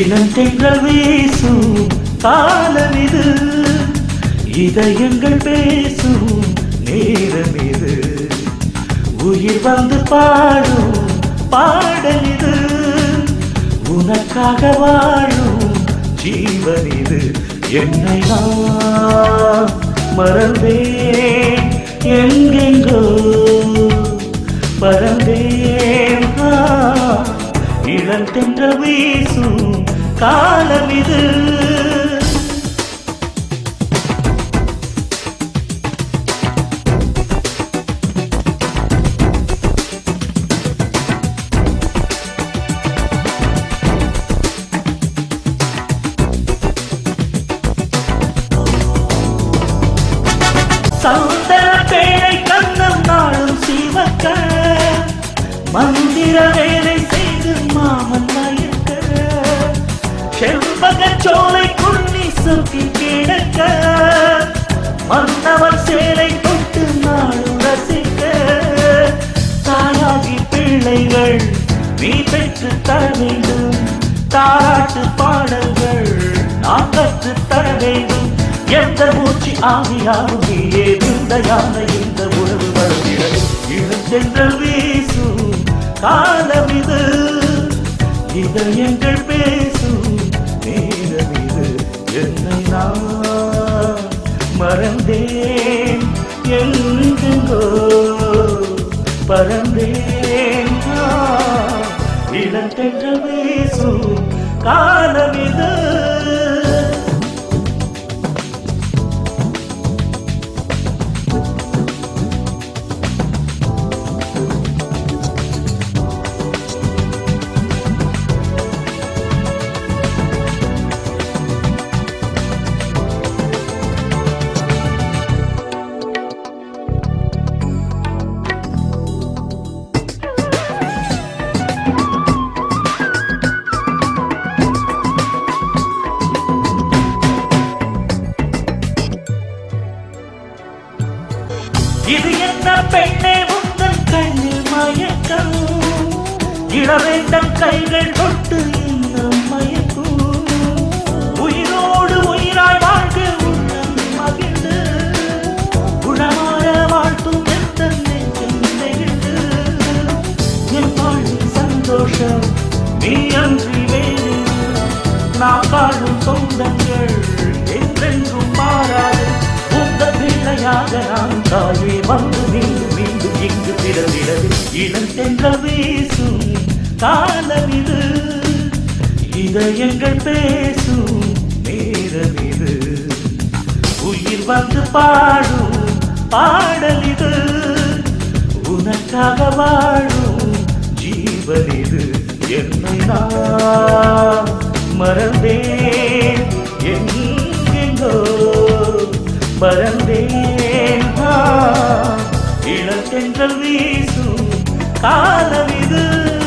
இளந்தென்றல் வீசும் காலம் இது, இதயங்கள் பேசும் நேரம் இது, உயிர் வந்து பாடும் பாடல் இது, உனக்காக வாழும் ஜீவன் இது. என்னை நான் மறந்தேன், எங்கெங்கோ பறந்தேன், இளந்தென்றல் வீசும் காலம் இது. சௌந்தர பேரை கண்ணம் நாளும் சீவக்க மந்திர வேலை செய்து மாமன் மயக்க செல்வக சோலை குன்னி சுற்றி கிடக்க மன்னவர் சேலை தொட்டு நாளும் ரசிக்க தாராகி பிள்ளைகள் நீ பெற்று தர வேண்டும், தாராட்டு பாடல்கள் நான் கற்று தர வேண்டும். எந்த மூச்சு ஆவியாகும் நீயே விந்தையான இந்த உறவு வருகிறது. இளந்தென்றல் வீசும் காலம் இது, இதயங்கள் பேசும் நேரம் இது. என்னை நான் மறந்தேன், எங்கோ பறந்தேன், இளந்தென்றல் வீசும் காலம் இது. இது என்ன பெண்ணே உங்கள் கண்ணில் மயக்கம், இளவேந்தன் கைகள் கொட்டு இன்னும் மயக்கும், உயிரோடு உயிராய் வாழ்க உள்ளம் மகிழ்ந்து, குணமாற வாழ்த்தும் எந்த நெஞ்சம் நெகிழ்ந்து, என் வாழும் சந்தோஷம் நீ அன்றி வேறு, நான் வாழும் சொந்தங்கள் என்றென்றும் மாறாது, உங்கள் பிள்ளையாக நான் தாழ்வே வந்து மீண்டும் மீண்டும் இங்கு பிறவிடது. இளந்தென்றல் வீசும் காலம் இது, இதயங்கள் பேசும் நேரம் இது, உயிர் வந்து பாடும் பாடல் இது, உனக்காக வாழும் ஜீவன் இது. என்னை நான் மறந்தேன், எங்கோ பறந்தேன், இளந்தென்றல் வீசும் காலம் இது.